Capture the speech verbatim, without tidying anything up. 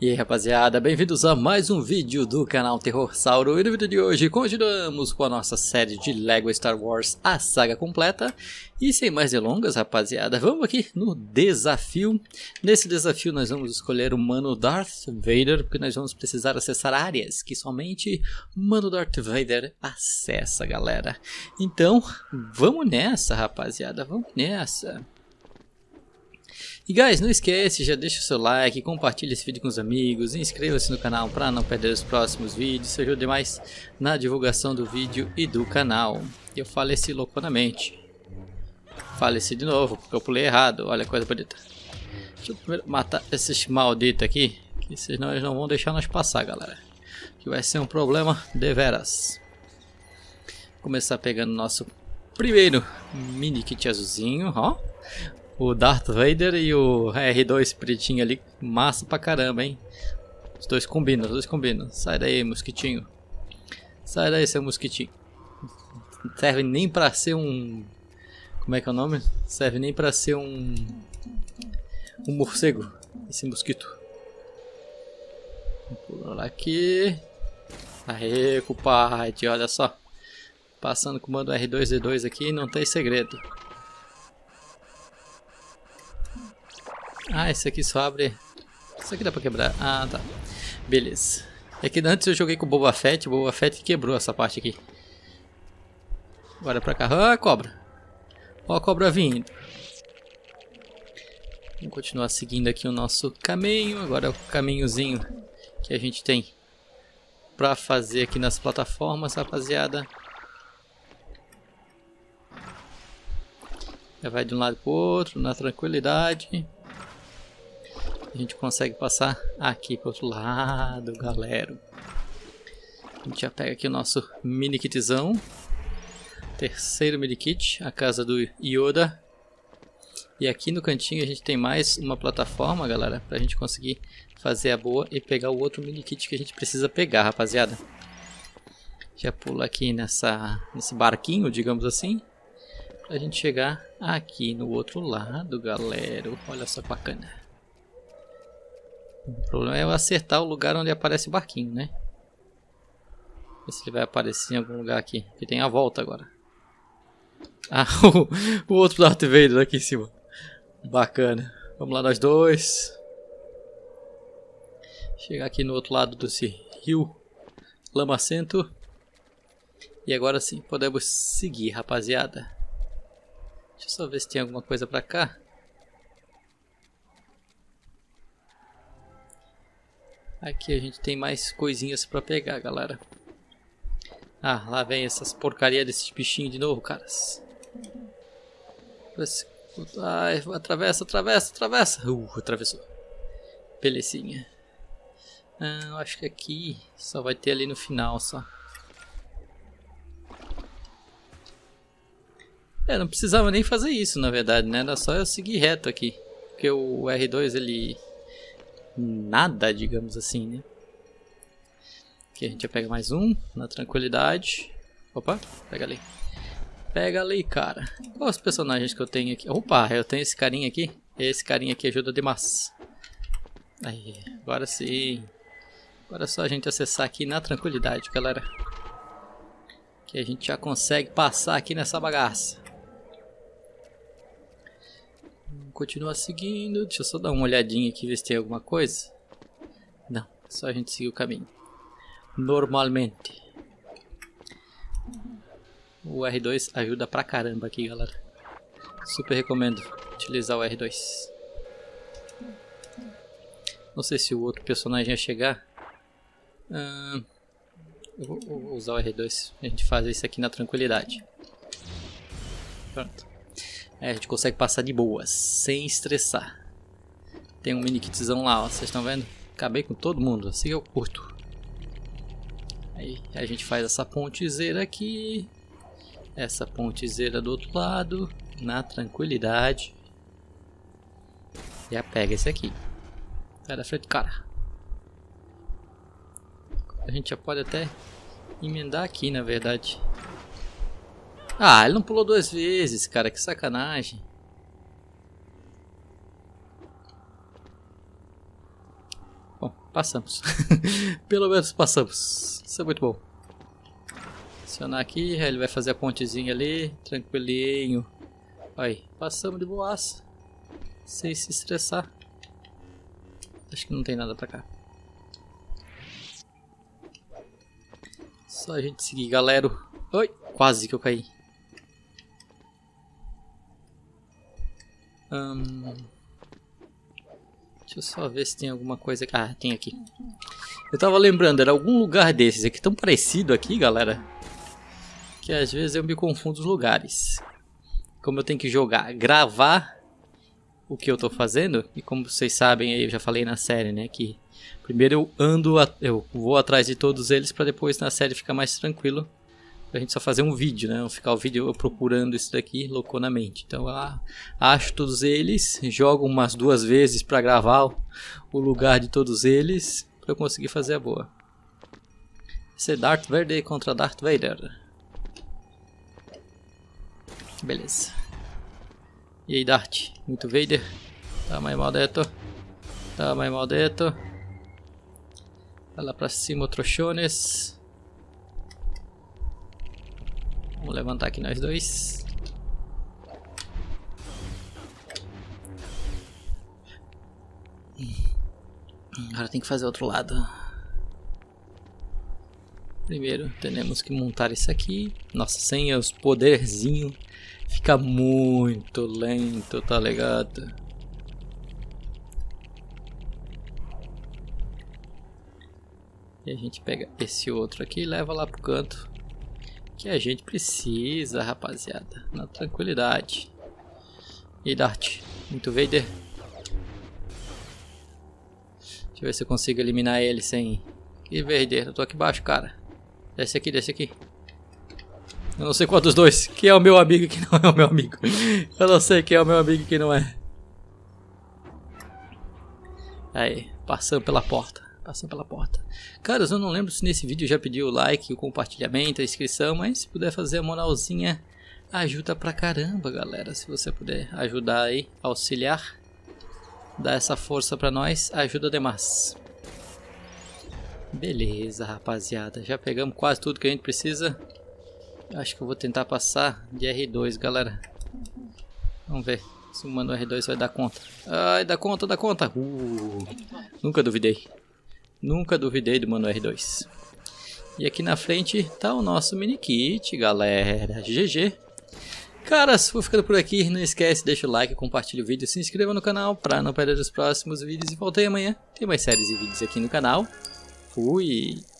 E aí rapaziada, bem-vindos a mais um vídeo do canal Terrorssauro. E no vídeo de hoje continuamos com a nossa série de Lego Star Wars, a saga completa. E sem mais delongas rapaziada, vamos aqui no desafio. Nesse desafio nós vamos escolher o Mano Darth Vader, porque nós vamos precisar acessar áreas que somente Mano Darth Vader acessa, galera. Então, vamos nessa rapaziada, vamos nessa. E guys, não esquece, já deixa o seu like, compartilha esse vídeo com os amigos, inscreva-se no canal para não perder os próximos vídeos, se ajude mais na divulgação do vídeo e do canal. Eu faleci loucamente. Faleci de novo, porque eu pulei errado, olha a coisa bonita. Deixa eu primeiro matar esses malditos aqui, que senão eles não vão deixar nós passar, galera. Que vai ser um problema deveras. Vou começar pegando o nosso primeiro mini kit azulzinho, ó. O Darth Vader e o R dois pretinho ali, massa pra caramba, hein? Os dois combinam, os dois combinam. Sai daí, mosquitinho. Sai daí, seu mosquitinho. Não serve nem pra ser um... Como é que é o nome? Não serve nem pra ser um... Um morcego, esse mosquito. Pula lá aqui. Aê, compadre, olha só. Passando o comando R dois D dois aqui, não tem segredo. Ah, esse aqui só abre... Isso aqui dá pra quebrar. Ah, tá. Beleza. É que antes eu joguei com o Boba Fett. O Boba Fett quebrou essa parte aqui. Agora pra cá. Ah, cobra. Ó a cobra vindo. Vamos continuar seguindo aqui o nosso caminho. Agora é o caminhozinho que a gente tem pra fazer aqui nas plataformas, rapaziada. Já vai de um lado pro outro, na tranquilidade. A gente consegue passar aqui pro outro lado, galera. A gente já pega aqui o nosso mini kitzão. Terceiro mini kit, a casa do Yoda. E aqui no cantinho a gente tem mais uma plataforma, galera, pra gente conseguir fazer a boa e pegar o outro mini kit que a gente precisa pegar, rapaziada. Já pula aqui nessa, nesse barquinho, digamos assim, pra gente chegar aqui no outro lado, galera. Olha só que bacana. O problema é eu acertar o lugar onde aparece o barquinho, né? Ver se ele vai aparecer em algum lugar aqui. Porque tem a volta agora. Ah, o, o outro Darth Vader aqui em cima. Bacana. Vamos lá nós dois. Chegar aqui no outro lado desse rio lamacento. E agora sim podemos seguir, rapaziada. Deixa eu só ver se tem alguma coisa pra cá. Aqui a gente tem mais coisinhas pra pegar, galera. Ah, lá vem essas porcarias desses bichinhos de novo, caras. Ai, atravessa, atravessa, atravessa. Uh, atravessou. Belezinha. Ah, eu acho que aqui só vai ter ali no final, só. É, não precisava nem fazer isso, na verdade, né? Era só eu seguir reto aqui. Porque o R dois, ele... nada, digamos assim, né? Aqui a gente já pega mais um, na tranquilidade. Opa, pega ali. Pega ali, cara. Quais os personagens que eu tenho aqui? Opa, eu tenho esse carinha aqui. Esse carinha aqui ajuda demais. Aí, agora sim. Agora é só a gente acessar aqui na tranquilidade, galera. Que a gente já consegue passar aqui nessa bagaça. Continua seguindo, deixa eu só dar uma olhadinha aqui, ver se tem alguma coisa. Não, só a gente seguir o caminho. Normalmente. O R dois ajuda pra caramba aqui, galera. Super recomendo utilizar o R dois. Não sei se o outro personagem ia chegar. Hum, eu vou, eu vou usar o R dois, a gente faz isso aqui na tranquilidade. Pronto. É, a gente consegue passar de boa, sem estressar. Tem um mini kitzão lá, ó, vocês estão vendo? Acabei com todo mundo, assim eu curto. Aí a gente faz essa pontezeira aqui. Essa pontezeira do outro lado, na tranquilidade. Já pega esse aqui. Sai da frente, cara. A gente já pode até emendar aqui, na verdade. Ah, ele não pulou duas vezes, cara. Que sacanagem. Bom, passamos. Pelo menos passamos. Isso é muito bom. Acionar aqui, ele vai fazer a pontezinha ali, tranquilinho. Aí, passamos de boas, sem se estressar. Acho que não tem nada pra cá. Só a gente seguir, galera. Oi, quase que eu caí. Hum, deixa eu só ver se tem alguma coisa aqui. Ah, tem aqui. Eu tava lembrando, era algum lugar desses aqui, tão parecido aqui, galera, que às vezes eu me confundo os lugares. Como eu tenho que jogar, gravar o que eu tô fazendo, e como vocês sabem, eu já falei na série, né, que primeiro eu ando, eu vou atrás de todos eles pra depois na série ficar mais tranquilo, pra gente só fazer um vídeo, né, não ficar o vídeo eu procurando isso daqui louconamente. Então eu acho todos eles, jogo umas duas vezes pra gravar o lugar de todos eles, pra eu conseguir fazer a boa. Esse é Darth Vader contra Darth Vader. Beleza. E aí, Darth? Muito Vader. Tamanho maldito. Tamanho maldito. Vai lá pra cima, trouxones. Vamos levantar aqui nós dois. Agora tem que fazer outro lado. Primeiro, temos que montar isso aqui. Nossa, sem os poderzinhos fica muito lento, tá ligado? E a gente pega esse outro aqui e leva lá pro canto, que a gente precisa, rapaziada, na tranquilidade. E Darth, muito Vader. Deixa eu ver se eu consigo eliminar ele sem... Que Vader, eu tô aqui embaixo, cara. Desce aqui, desce aqui. Eu não sei qual dos dois, quem é o meu amigo e quem não é o meu amigo. Eu não sei quem é o meu amigo e quem não é. Aí, passando pela porta, passando pela porta. Caras, eu não lembro se nesse vídeo eu já pedi o like, o compartilhamento, a inscrição, mas se puder fazer a moralzinha, ajuda pra caramba, galera. Se você puder ajudar aí, auxiliar, dar essa força pra nós, ajuda demais. Beleza, rapaziada, já pegamos quase tudo que a gente precisa. Acho que eu vou tentar passar de R dois, galera. Vamos ver se o mano R dois vai dar conta. Ai, dá conta, dá conta. Uh, nunca duvidei. Nunca duvidei do mano R dois. E aqui na frente tá o nosso mini kit, galera. G G. Caras, vou ficando por aqui. Não esquece, deixa o like, compartilha o vídeo, se inscreva no canal pra não perder os próximos vídeos. E voltei amanhã. Tem mais séries e vídeos aqui no canal. Fui!